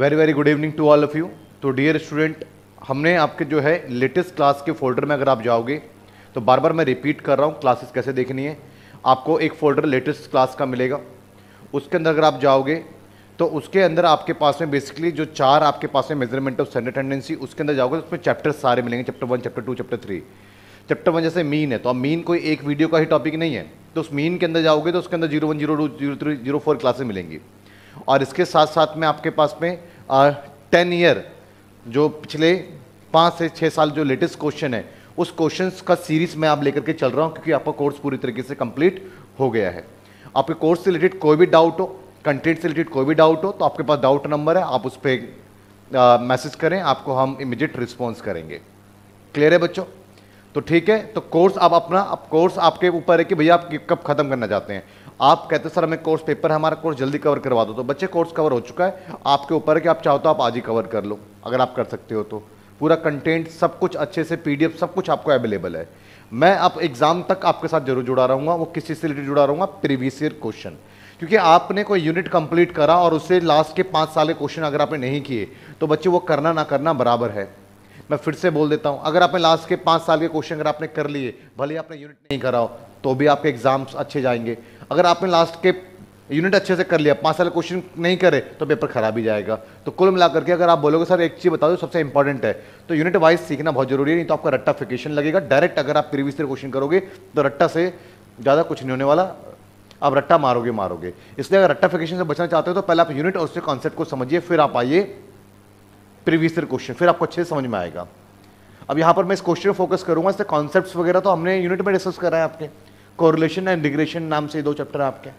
Very very good evening to all of you. तो dear student, हमने आपके जो है लेटेस्ट क्लास के फोल्डर में अगर आप जाओगे तो बार बार मैं रिपीट कर रहा हूँ क्लासेस कैसे देखनी है। आपको एक फ़ोल्डर लेटेस्ट क्लास का मिलेगा, उसके अंदर अगर आप जाओगे तो उसके अंदर आपके पास में बेसिकली जो चार आपके पास में मेजरमेंट ऑफ स्टैंडर्ड टेंडेंसी, उसके अंदर जाओगे तो उसमें चैप्टर सारे मिलेंगे, चैप्टर 1, चैप्टर 2, चैप्टर 3। चैप्टर 1 जैसे मीन है, तो अब मीन कोई एक वीडियो का ही टॉपिक नहीं है, तो उस मीन के अंदर जाओगे तो उसके अंदर 01, 02, 03, 04 क्लासेज मिलेंगी। और इसके साथ साथ में आपके पास में 10 ईयर जो पिछले 5 से 6 साल जो लेटेस्ट क्वेश्चन है, उस क्वेश्चंस का सीरीज़ मैं आप लेकर के चल रहा हूँ, क्योंकि आपका कोर्स पूरी तरीके से कंप्लीट हो गया है। आपके कोर्स से रिलेटेड कोई भी डाउट हो, कंटेंट से रिलेटेड कोई भी डाउट हो, तो आपके पास डाउट नंबर है, आप उस पर मैसेज करें, आपको हम इमीडिएट रिस्पॉन्स करेंगे। क्लियर है बच्चों? तो ठीक है, तो कोर्स आप अपना, अब कोर्स आपके ऊपर है कि भैया आप कब ख़त्म करना चाहते हैं। आप कहते सर हमें कोर्स पेपर है, हमारा कोर्स जल्दी कवर करवा दो, तो बच्चे कोर्स कवर हो चुका है, आपके ऊपर है कि आप चाहो तो आप आज ही कवर कर लो। अगर आप कर सकते हो तो पूरा कंटेंट सब कुछ अच्छे से पीडीएफ सब कुछ आपको अवेलेबल है। मैं अब एग्ज़ाम तक आपके साथ जरूर जुड़ा रहूँगा, वो किस चीज़ से रिलेटेड जुड़ा रहूँगा, प्रीवियस ईयर क्वेश्चन, क्योंकि आपने कोई यूनिट कंप्लीट करा और उससे लास्ट के 5 साल के क्वेश्चन अगर आपने नहीं किए तो बच्चे वो करना ना करना बराबर है। मैं फिर से बोल देता हूँ, अगर आपने लास्ट के 5 साल के क्वेश्चन अगर आपने कर लिए, भले आपने यूनिट नहीं करा हो तो भी आपके एग्जाम्स अच्छे जाएंगे। अगर आपने लास्ट के यूनिट अच्छे से कर लिया, 5 साल क्वेश्चन नहीं करे तो पेपर खराब ही जाएगा। तो कुल मिलाकर के अगर आप बोलोगे सर एक चीज़ बता दो सबसे इंपॉर्टेंट है, तो यूनिट वाइज सीखना बहुत जरूरी है, नहीं तो आपका रट्टाफिकेशन लगेगा। डायरेक्ट अगर आप प्रीवियस ईयर क्वेश्चन करोगे तो रट्टा से ज़्यादा कुछ नहीं होने वाला, आप रट्टा मारोगे। इसलिए अगर रट्टाफिकेशन से बचना चाहते हो तो पहले आप यूनिट और उसके कॉन्सेप्ट को समझिए, फिर आप आइए प्रीवियस ईयर क्वेश्चन, फिर आपको अच्छे से समझ में आएगा। अब यहाँ पर मैं इस क्वेश्चन पर फोकस करूँगा, इससे कॉन्सेप्ट वगैरह तो हमने यूनिट में डिस्कस करा है, आपके कोरिलेशन एंड रिग्रेशन नाम से 2 चैप्टर आपके।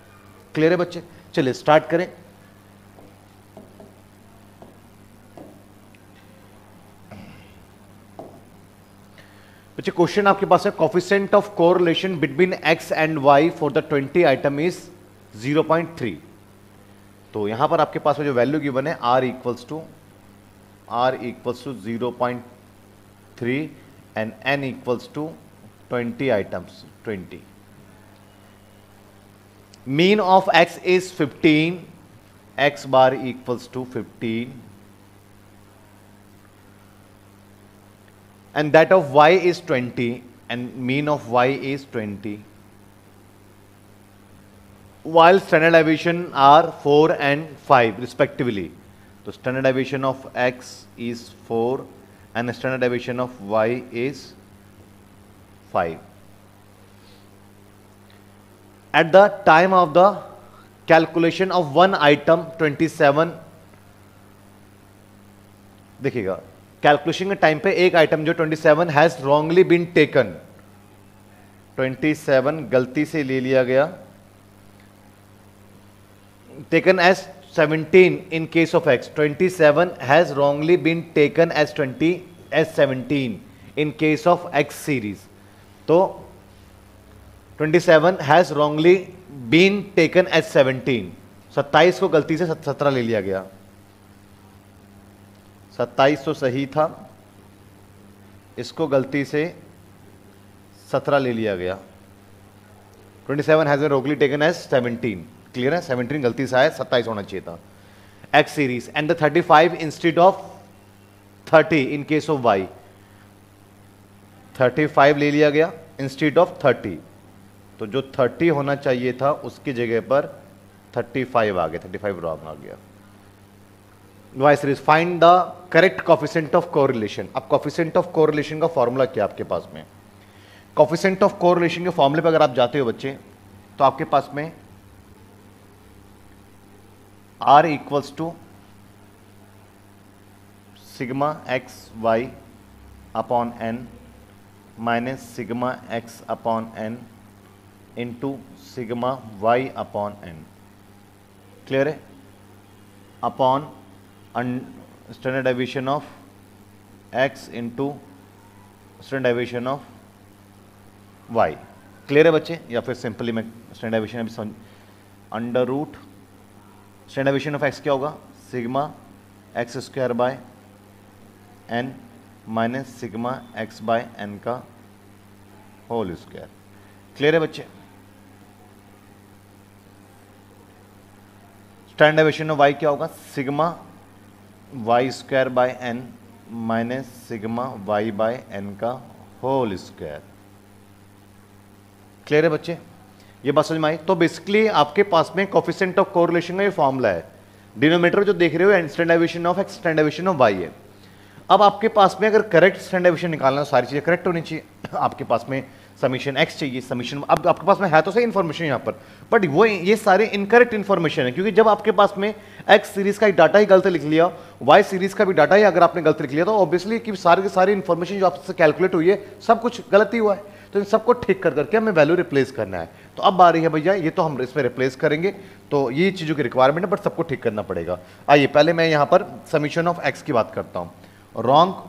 क्लियर है बच्चे? चलिए स्टार्ट करें। बच्चे क्वेश्चन आपके पास है, coefficient of correlation between X and Y for the 20 item is 0.3। तो यहां पर आपके पास जो वैल्यू गिवन है r equals to 0.3 and n equals to 20 items 20. Mean of x is 15. X bar equals to 15. And that of y is 20. And mean of y is 20. While standard deviation are 4 and 5 respectively. So standard deviation of x is 4 and the standard deviation of y is 5. At the time of the calculation of one item 27, देखिएगा calculation के time पे एक item जो 27 has wrongly been taken, 27 गलती से ले लिया गया, taken as 17 in case of X, 27 has wrongly been taken as 17 in case of X series. तो 27 has wrongly been taken as 17, 27 को गलती से 17 ले लिया गया, 27 तो सही था, इसको गलती से 17 ले लिया गया। 27 has wrongly taken as 17, clear है, 17 गलती से आया, 27 होना चाहिए था। X series and the 35 instead of 30 in case of Y, 35 ले लिया गया इंस्टेड ऑफ 30, तो जो 30 होना चाहिए था उसकी जगह पर 35 आ गया, 35 रॉन्ग आ गया। Y series find the correct coefficient of correlation. अब कोफिशिएंट ऑफ कोरिलेशन का फॉर्मूला क्या है आपके पास में? कोफिशिएंट ऑफ कोरिलेशन के फॉर्मूले पर अगर आप जाते हो बच्चे तो आपके पास में r equals to sigma X Y upon n minus sigma X upon n into sigma Y upon N, clear है, upon standard deviation of X into standard deviation of Y. Clear है बच्चे? या फिर सिंपली मैं standard deviation अभी समझ, under root standard deviation of X क्या होगा, sigma X square by N minus sigma X by N का होल स्क्वायर। क्लियर है बच्चे? स्टैंडर्ड डेविएशन ऑफ वाई क्या होगा, sigma Y square by N minus sigma Y by N का whole square. Clear है बच्चे, ये बात समझ में आई। तो बेसिकली आपके पास में कोफिशिएंट ऑफ कोरिलेशन का ये फॉर्मूला है। डिनोमिनेटर जो देख रहे हो स्टैंडर्डाइजेशन ऑफ वाई है। अब आपके पास में अगर करेक्ट स्टैंडर्डाइजेशन निकालना हो, सारी चीजें करेक्ट होनी चाहिए। आपके पास में समीशन एक्स चाहिए, समीशन अब आपके पास में है तो सही इन्फॉर्मेशन यहाँ पर, बट वो ये सारे इनकरेक्ट इन्फॉर्मेशन है, क्योंकि जब आपके पास में एक्स सीरीज का डाटा ही गलत लिख लिया, वाई सीरीज का भी डाटा ही अगर आपने गलत लिख लिया, तो ऑब्वियसली कि सारे के सारे इन्फॉर्मेशन जो आपसे कैलकुलेट हुई है सब कुछ गलत ही हुआ है। तो इन सबको ठीक कर करके हमें वैल्यू रिप्लेस करना है। तो अब आ रही है भैया, ये तो हम इसमें रिप्लेस करेंगे, तो ये चीज़ों की रिक्वायरमेंट है, बट सबको ठीक करना पड़ेगा। आइए पहले मैं यहाँ पर समीशन ऑफ एक्स की बात करता हूँ। Wrong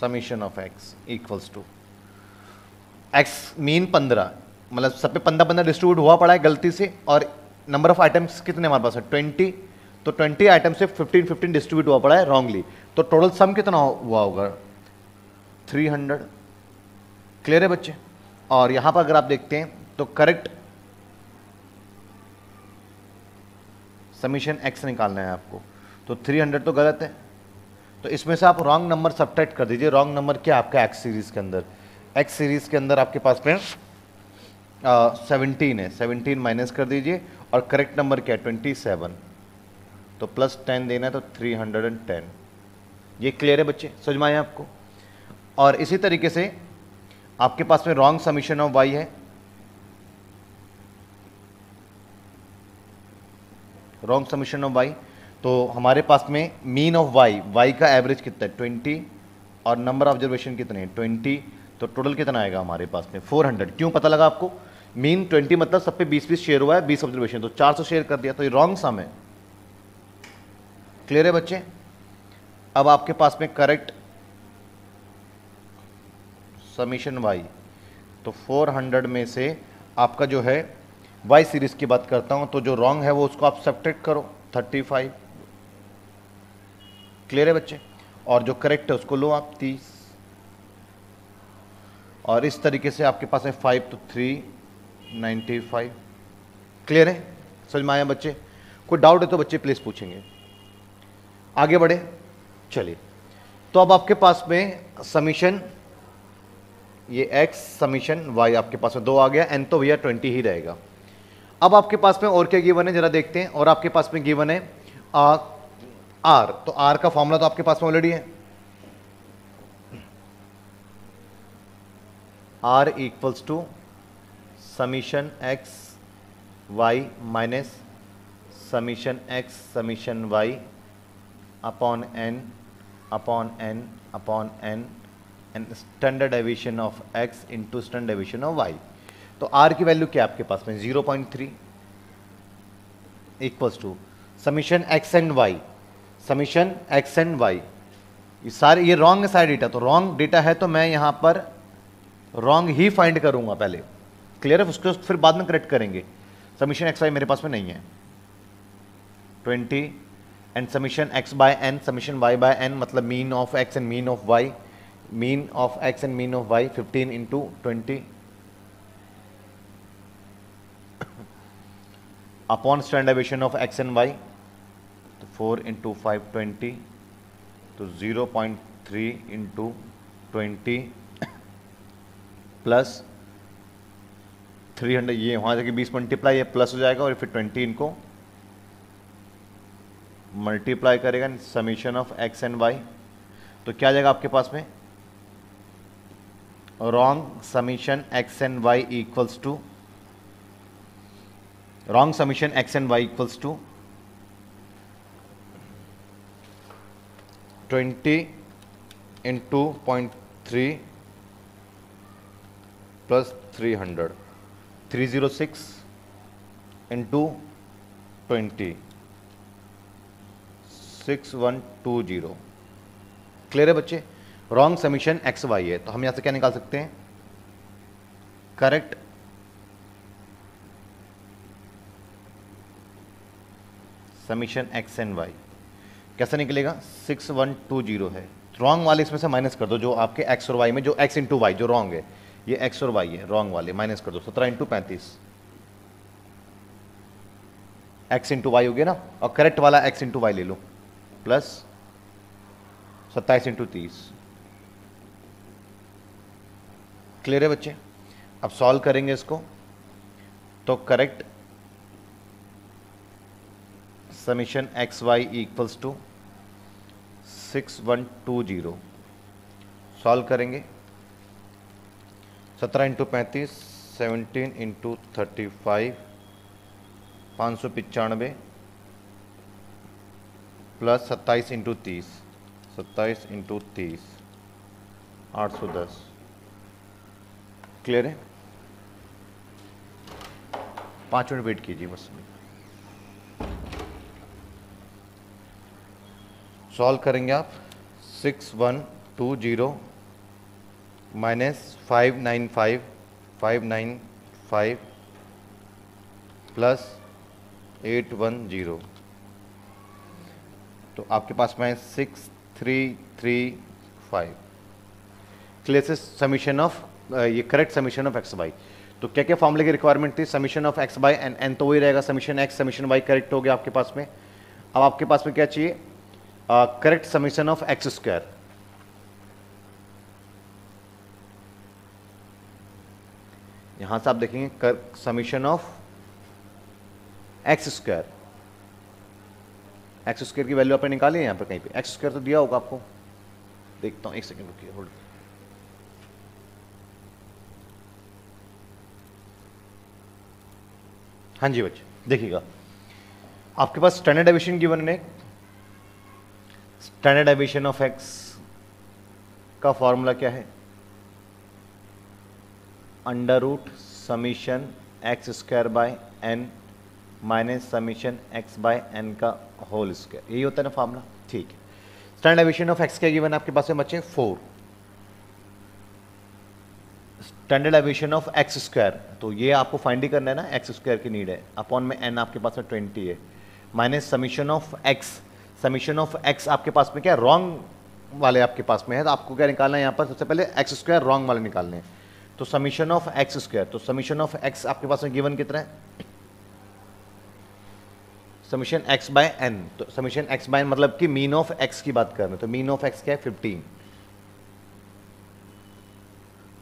summation of X equals to X mean 15, मतलब सब पे 15-15 डिस्ट्रीब्यूट हुआ पड़ा है गलती से, और नंबर ऑफ आइटम्स कितने हमारे पास है 20, तो 20 आइटम से 15-15 डिस्ट्रीब्यूट हुआ पड़ा है रॉन्गली, तो टोटल सम कितना हुआ होगा 300। क्लियर है बच्चे। और यहाँ पर अगर आप देखते हैं तो करेक्ट समीशन एक्स निकालना है आपको, तो 300 तो गलत है, तो इसमें से आप रॉन्ग नंबर सब्ट्रैक्ट कर दीजिए। रॉन्ग नंबर क्या आपका एक्स सीरीज के अंदर, एक्स सीरीज के अंदर आपके पास में 17 है, 17 माइनस कर दीजिए, और करेक्ट नंबर क्या है 27, तो प्लस 10 देना है, तो 310। ये क्लियर है बच्चे, समझ में आया आपको। और इसी तरीके से आपके पास में रॉन्ग समीशन ऑफ वाई है, रॉन्ग समीशन ऑफ वाई, तो हमारे पास में मीन ऑफ वाई, वाई का एवरेज कितना है 20, और नंबर ऑब्जर्वेशन कितने हैं 20, तो टोटल कितना आएगा हमारे पास में 400। क्यों पता लगा आपको, मीन 20 मतलब सब पे 20-20 शेयर हुआ है, 20 ऑब्जर्वेशन, तो 400 शेयर कर दिया, तो ये रॉन्ग सम है। क्लियर है बच्चे। अब आपके पास में करेक्ट समीशन वाई, तो 400 में से आपका जो है वाई सीरीज की बात करता हूँ, तो जो रॉन्ग है वो उसको आप सब्ट्रैक्ट करो 35। क्लियर है बच्चे। और जो करेक्ट है उसको लो आप 30, और इस तरीके से आपके पास है 5, तो 395। क्लियर है, समझ में आया बच्चे। कोई डाउट है तो बच्चे प्लीज पूछेंगे। आगे बढ़े, चलिए। तो अब आपके पास में समीशन ये x समीशन y आपके पास में 2 आ गया, एन तो भैया 20 ही रहेगा। अब आपके पास में और क्या गिवन है जरा देखते हैं। और आपके पास में गिवन है आर, तो आर का फॉर्मूला तो आपके पास में ऑलरेडी है, R equals to summation X Y minus summation X summation Y upon N upon N upon N and standard deviation of X into standard deviation of Y. तो R की value क्या आपके पास में 0.3 equals to summation X and Y, summation X and Y, ये सारे ये wrong सारे डेटा, तो रॉन्ग डेटा है तो मैं यहाँ पर रॉन्ग ही फाइंड करूँगा पहले। क्लियर है, उसको फिर बाद में करेक्ट करेंगे। समीशन एक्स वाई मेरे पास में नहीं है 20, and summation X by N summation Y by N मतलब mean of X and mean of Y, mean of X and mean of Y 15 into 20 upon standard deviation of X and Y, तो 4 into 5 20, तो 0.3 into 20 plus 300, ये वहाँ जाके 20 multiply है plus हो जाएगा, और फिर 20 इनको मल्टीप्लाई करेगा summation of X and Y, तो क्या आ जाएगा आपके पास में wrong summation X and Y equals to twenty into 0.3 plus 300, 306 इंटू 20, 6120। क्लियर है बच्चे। रॉन्ग समीशन एक्स वाई है, तो हम यहाँ से क्या निकाल सकते हैं, correct summation X and Y कैसे निकलेगा 6120 है। रॉन्ग वाले इसमें से माइनस कर दो, जो आपके एक्स और वाई में जो एक्स इंटू वाई जो रॉन्ग है ये एक्स और वाई है, रॉन्ग वाले माइनस कर दो, 17 × 35, एक्स इंटू वाई हो गया ना, और करेक्ट वाला एक्स इंटू वाई ले लो, प्लस 27 × 30। क्लियर है बच्चे? अब सॉल्व करेंगे इसको, तो correct summation X Y equals to 6120। Solve करेंगे 17 × 35, 17 × 35, 595 प्लस 27 × 30, 27 × 30, 810। क्लियर है? 5 मिनट वेट कीजिए बस। सॉल्व करेंगे आप 6120 माइनस 595 प्लस 810, तो आपके पास में 6335। क्लियर? से समीशन ऑफ ये correct summation of X Y, तो क्या क्या फॉर्मूले की रिक्वायरमेंट थी? Summation of X Y and N तो वही रहेगा, summation X summation Y correct हो गया आपके पास में। अब आपके पास में क्या चाहिए? Correct summation of X square. यहां से आप देखेंगे summation of X square, X square की वैल्यू आपने निकाली है यहाँ पर कहीं पे, एक्स स्क्वायर तो दिया होगा आपको, देखता हूँ 1 सेकंड रुकिए, होल्ड। हाँ जी बच्चे, देखिएगा आपके पास स्टैंडर्ड डेविएशन गिवन ने, स्टैंडर्ड डेविएशन ऑफ एक्स का फॉर्मूला क्या है? Under root summation X square by N minus summation X by N का होल स्क्वायर, यही होता है ना फॉर्मूला। ठीक है, स्टैंडर्ड डेविएशन ऑफ एक्स क्या गिवन है आपके पास में बच्चे? 4। Standard deviation of X square, तो ये आपको फाइंड ही करना है ना, एक्स स्क्वायर की नीड है, अपॉन में एन आपके पास में 20 है, minus summation of X, summation of X आपके पास में क्या रॉन्ग वाले आपके पास में है, तो आपको क्या निकालना है यहाँ पर? सबसे पहले एक्स स्क्वायर रॉन्ग वाले निकालने हैं, तो समीशन ऑफ एक्स स्क्वायर, तो समीशन ऑफ एक्स आपके पास में गिवन कितना है? समीशन x बाय एन, तो समीशन x बाय एन मतलब कि मीन ऑफ x की बात कर रहे हैं, तो मीन ऑफ x क्या है? 15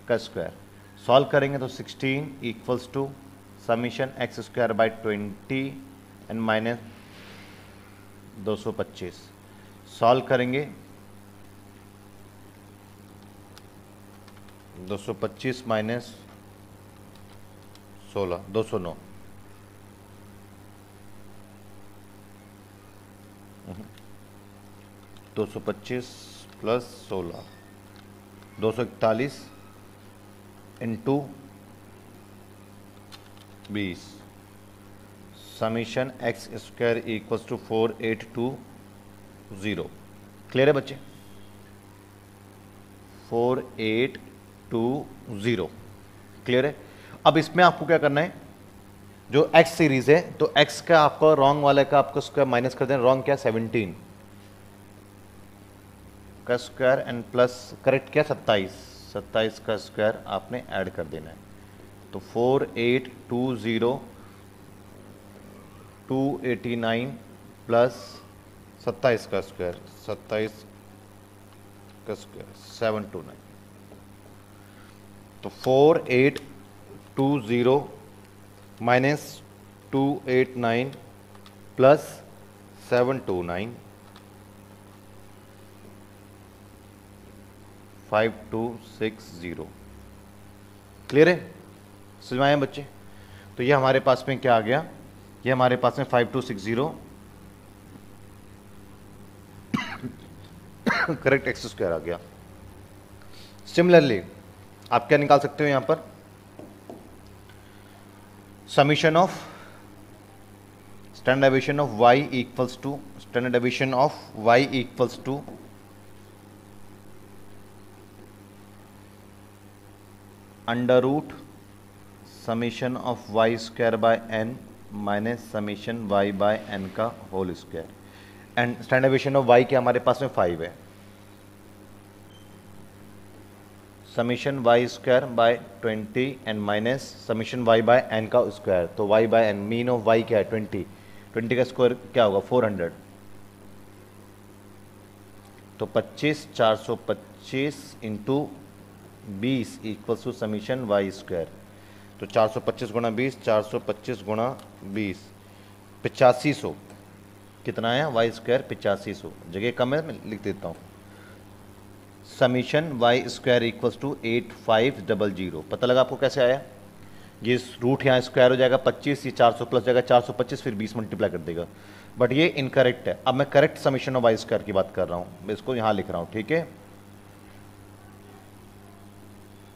का स्क्वायर। सॉल्व करेंगे तो 16 equals to summation X square by 20 and minus 225। Solve करेंगे 225 माइनस 16, 209। दो 225 plus 16, 241 into 20, summation X square equals to 4820। Clear है बच्चे? 4820 क्लियर है। अब इसमें आपको क्या करना है? जो x सीरीज है, तो x का आपको रॉन्ग वाले का आपको स्क्वायर माइनस कर देना, रॉन्ग क्या 17 का स्क्वायर एंड प्लस करेक्ट क्या 27 का स्क्वायर आपने ऐड कर देना है, तो 4820 289 प्लस 27 का स्क्वायर 729, तो 4820 माइनस 289 प्लस 729, 5260। क्लियर है? समझ में आए बच्चे? तो ये हमारे पास में क्या आ गया? ये हमारे पास में 5260 करेक्ट एक्स स्क्वायर आ गया। सिमिलरली आप क्या निकाल सकते हो यहाँ पर? Summation of standard deviation of y equals to under root summation of Y square by N minus summation Y by N का whole square, and standard deviation of Y के हमारे पास में 5 है, summation Y square by 20 and minus summation Y by N का square. तो Y by N, mean of Y क्या है 20, 20 का स्क्वायर क्या होगा 400। तो 425 इंटू 20 equals to summation Y square. तो 425 गुणा 20, 425 गुणा 20 8500 कितना है वाई स्क्वायर 8500। जगह कम है मैं लिख देता हूँ। Summation Y square equals to 8500। पता लगा आपको कैसे आया? ये रूट यहाँ स्क्वायर हो जाएगा 25, ये 400 प्लस जाएगा 425, फिर 20 मल्टीप्लाई कर देगा। बट ये इनकरेक्ट है। अब मैं correct summation of Y square की बात कर रहा हूँ, मैं इसको यहाँ लिख रहा हूँ। ठीक है,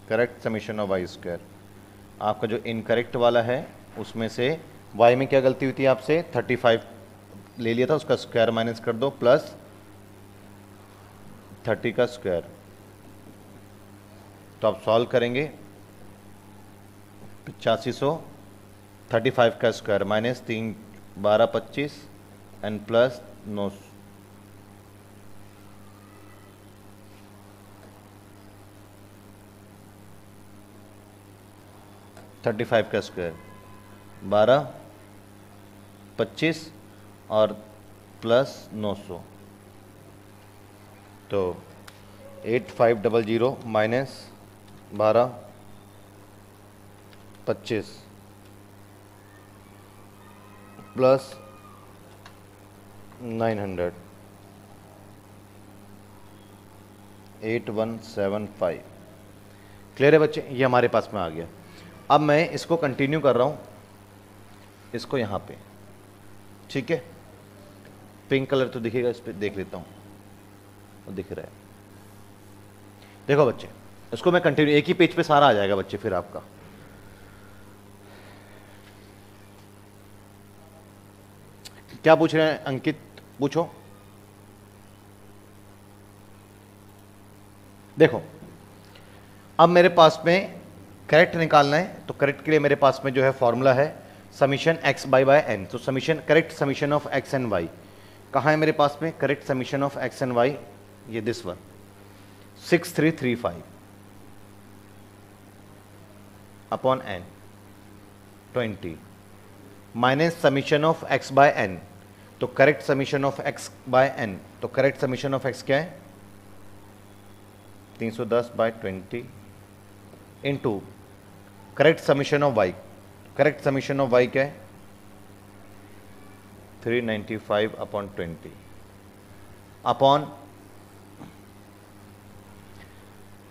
correct summation of Y square. आपका जो इनकरेक्ट वाला है उसमें से वाई में क्या गलती हुई थी आपसे, 35 ले लिया था, उसका स्क्वायर माइनस कर दो प्लस 30 का स्क्वायर। तो आप सॉल्व करेंगे 8500 35 का square minus 3 12 25 and plus 9। Thirty five का स्क्वायर 12 25 और प्लस 900। तो 8500 माइनस 12 25 प्लस 900 8175। क्लियर है बच्चे? ये हमारे पास में आ गया। अब मैं इसको कंटिन्यू कर रहा हूँ, इसको यहाँ पे। ठीक है, पिंक कलर तो दिखेगा इस पर, देख लेता हूँ दिख रहा है। देखो बच्चे, इसको मैं कंटिन्यू, एक ही पेज पे सारा आ जाएगा बच्चे फिर आपका। क्या पूछ रहे हैं अंकित? पूछो। देखो अब मेरे पास में करेक्ट निकालना है, तो करेक्ट के लिए मेरे पास में जो है फॉर्मूला है समीशन एक्स बाय एन। तो summation, correct summation of X and Y कहाँ है मेरे पास में? Correct summation of X and Y, ये this one 6335 upon N 20 minus summation of X by N. तो correct summation of X by N, तो correct summation of X क्या है 310 by 20 into correct summation of Y. Correct summation of Y क्या है 395 upon 20 upon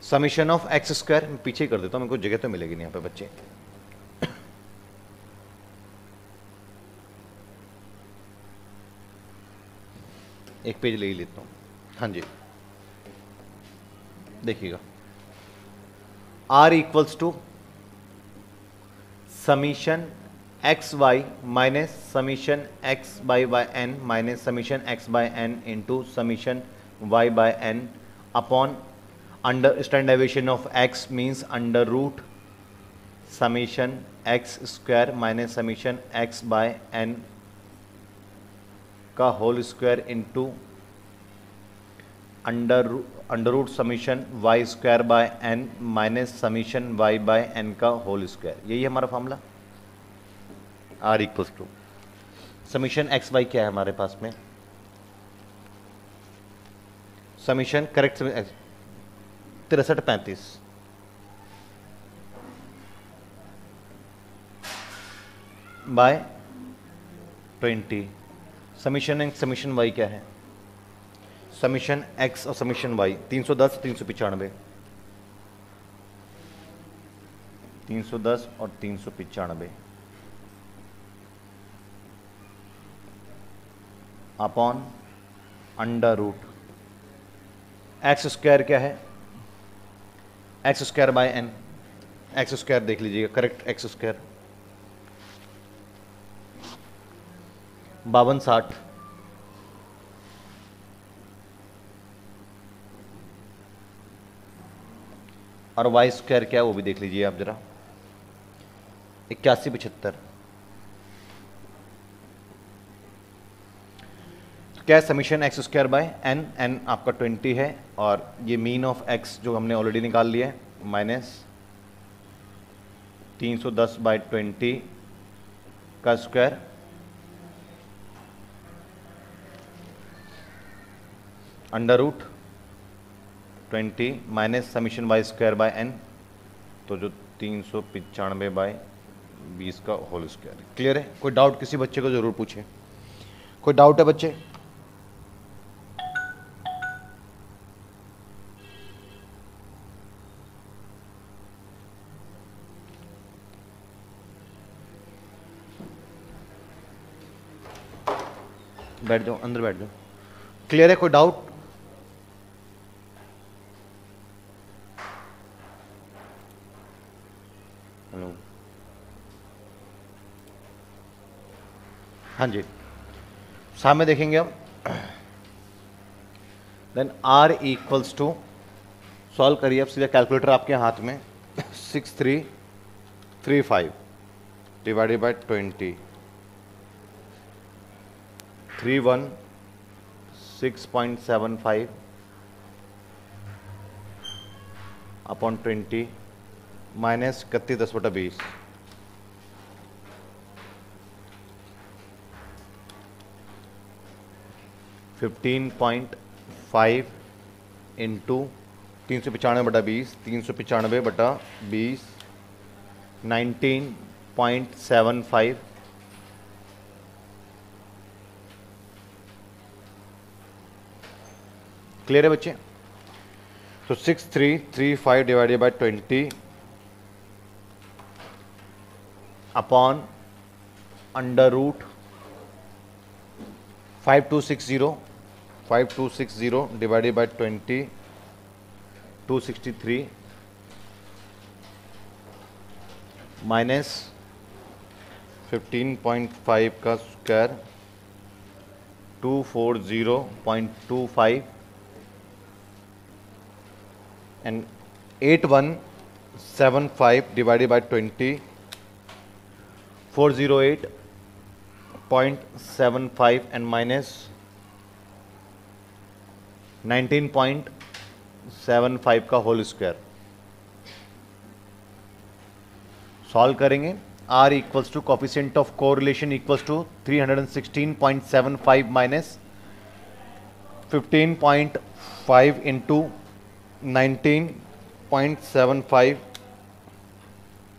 summation of X square. मैं पीछे कर देता हूँ, मेरे को जगह तो मिलेगी नहीं यहाँ पे बच्चे। एक पेज ले ही लेता हूँ। हाँ जी, देखिएगा R equals to summation X Y minus summation X by N minus summation X by N into summation Y by N upon under stand deviation of X means under root summation X square minus summation X by N का whole square into under root summation Y square by N minus summation Y by N का whole square. यही हमारा formula R equals to summation X Y. क्या है हमारे पास में summation correct 6335 by 20 summation and summation Y क्या है समीशन एक्स और समीशन वाई 310 और 395 upon under root X square क्या है X square by N. X square देख लीजिएगा, करेक्ट एक्स स्क्वायर 5260 और वाई स्क्वायर क्या है वो भी देख लीजिए आप जरा 8175। क्या summation X square by N, N आपका 20 है और ये मीन ऑफ एक्स जो हमने ऑलरेडी निकाल लिया है माइनस 310/20 का square under root 20 minus summation by square by N, तो जो 395/20 का होल स्क्वायर। क्लियर है? कोई डाउट किसी बच्चे को जरूर पूछे। कोई डाउट है बच्चे? बैठ जाओ, अंदर बैठ जाओ। क्लियर है? कोई डाउट? हेलो, हाँ जी, सामने देखेंगे हम। Then R equals to, solve करिए आप, सीधा कैलकुलेटर आपके हाथ में, 6335 divided by 20, 316.75 upon 20 minus 31/20 15.5 into 395/20 395/20 19.75 clear है बच्चे? तो 6335 divided by 20 upon under root 5260 divided by 20 263 minus 15.5 का square 240.25 and 8175 divided by 20 408.75 and minus 19.75 का होल स्क्वायर। सॉल्व करेंगे। R equals to coefficient of correlation equals to 316.75 minus 15.5 into 19.75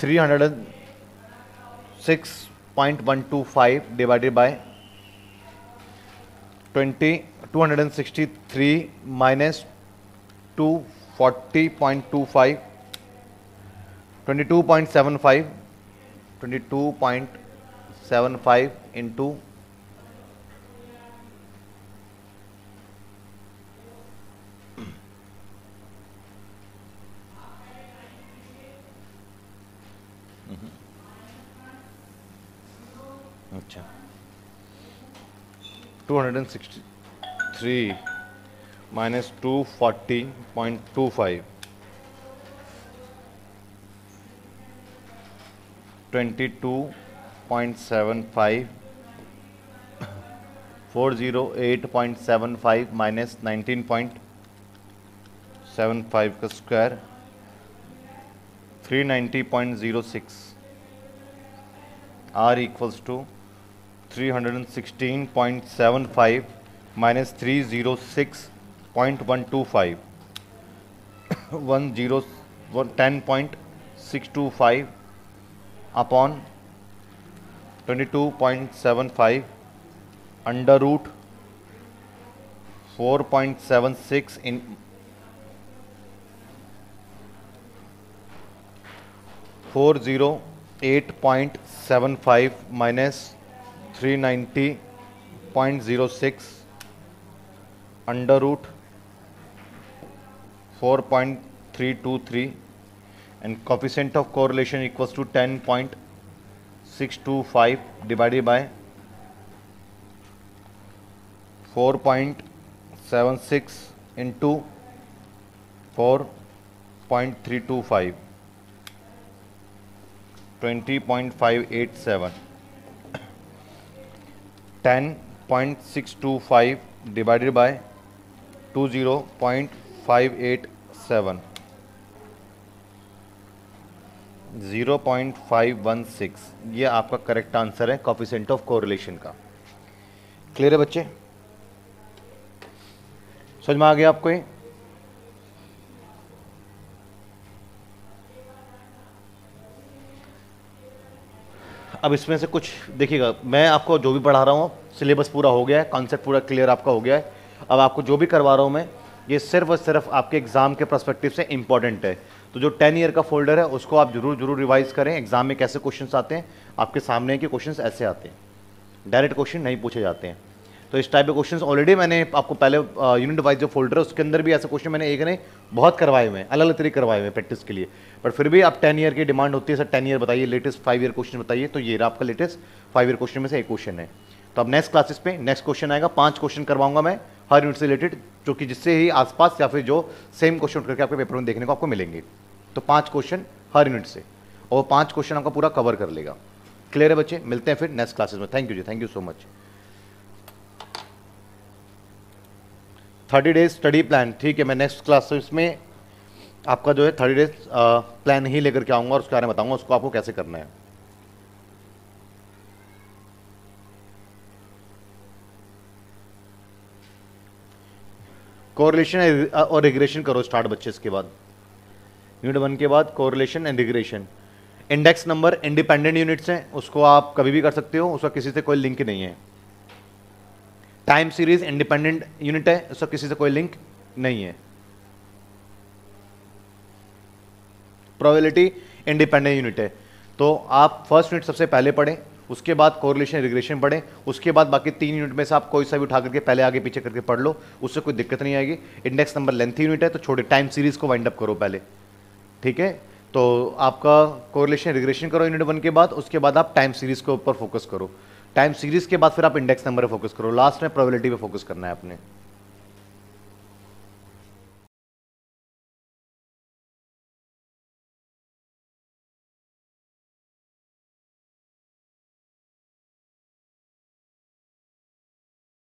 306.125 divided by 20 263 minus 240.25 22.75 into 263 minus 240.25 22.75 408.75 minus 19.75 का square 390.06। R equals to 316.75 minus 306.125 10.625 upon 22.75 under root 4.76 इन 408.75 माइनस 390.06 under root 4.323 and coefficient of correlation equals to 10.625 divided by 4.76 into 4.325 20.587 10.625 divided by 20.587 0.516 ये आपका correct answer है coefficient of correlation का। Clear है बच्चे, समझ में आ गया आपको ये? अब इसमें से कुछ देखिएगा, मैं आपको जो भी पढ़ा रहा हूँ सिलेबस पूरा हो गया है, कॉन्सेप्ट पूरा क्लियर आपका हो गया है। अब आपको जो भी करवा रहा हूँ मैं ये सिर्फ और सिर्फ आपके एग्ज़ाम के पर्सपेक्टिव से इम्पॉर्टेंट है। तो जो 10 ईयर का फोल्डर है उसको आप ज़रूर रिवाइज़ करें। एग्ज़ाम में कैसे क्वेश्चंस आते हैं आपके सामने के क्वेश्चंस ऐसे आते हैं, डायरेक्ट क्वेश्चन नहीं पूछे जाते हैं। तो इस टाइप के क्वेश्चंस ऑलरेडी मैंने आपको पहले यूनिट वाइज जो फोल्डर है उसके अंदर भी ऐसे क्वेश्चन मैंने एक नहीं बहुत करवाए हुए हैं, अलग अलग तरीके करवाए हुए हैं प्रैक्टिस के लिए। बट फिर भी आप 10 ईयर की डिमांड होती है, सर 10 ईयर बताइए, लेटेस्ट 5 ईयर क्वेश्चन बताइए। तो ये आपका लेटेस्ट 5 ईयर क्वेश्चन में से एक क्वेश्चन है। तो अब नेक्स्ट क्लासेस पे नेक्स्ट क्वेश्चन आएगा, 5 क्वेश्चन करवाऊंगा मैं हर यूनिट से रिलेटेड, जो कि जिससे ही आसपास या फिर जो सेम क्वेश्चन करके आपके पेपर में देखने को आपको मिलेंगे। तो 5 क्वेश्चन हर यूनिट से और 5 क्वेश्चन आपका पूरा कवर कर लेगा। क्लियर है बच्चे, मिलते हैं फिर नेक्स्ट क्लासेस में। थैंक यू जी, thank you so much. 30 days study plan, ठीक है, मैं नेक्स्ट क्लासेस में आपका जो है 30 डेज प्लान ही लेकर के आऊँगा और उसके बारे में बताऊँगा उसको आपको कैसे करना है। कोरिलेशन और रिग्रेशन करो स्टार्ट बच्चे, इसके बाद यूनिट 1 के बाद correlation and regression. Index number independent units हैं, उसको आप कभी भी कर सकते हो, उसका किसी से कोई लिंक नहीं है। टाइम सीरीज इंडिपेंडेंट यूनिट है, उसका किसी से कोई लिंक नहीं है। प्रोबेबिलिटी इंडिपेंडेंट यूनिट है। तो आप फर्स्ट यूनिट सबसे पहले पढ़ें, उसके बाद कोरिलेशन रिग्रेशन पढ़ें, उसके बाद बाकी 3 यूनिट में से आप कोई सा भी उठा करके पहले आगे पीछे करके पढ़ लो, उससे कोई दिक्कत नहीं आएगी। इंडेक्स नंबर लेंथी यूनिट है तो छोटे टाइम सीरीज को वाइंड अप करो पहले, ठीक है। तो आपका कोरिलेशन रिग्रेशन करो यूनिट 1 के बाद, उसके बाद आप टाइम सीरीज के ऊपर फोकस करो, टाइम सीरीज के बाद फिर आप इंडेक्स नंबर पे फोकस करो, लास्ट में प्रोबेबिलिटी पे फोकस करना है आपने।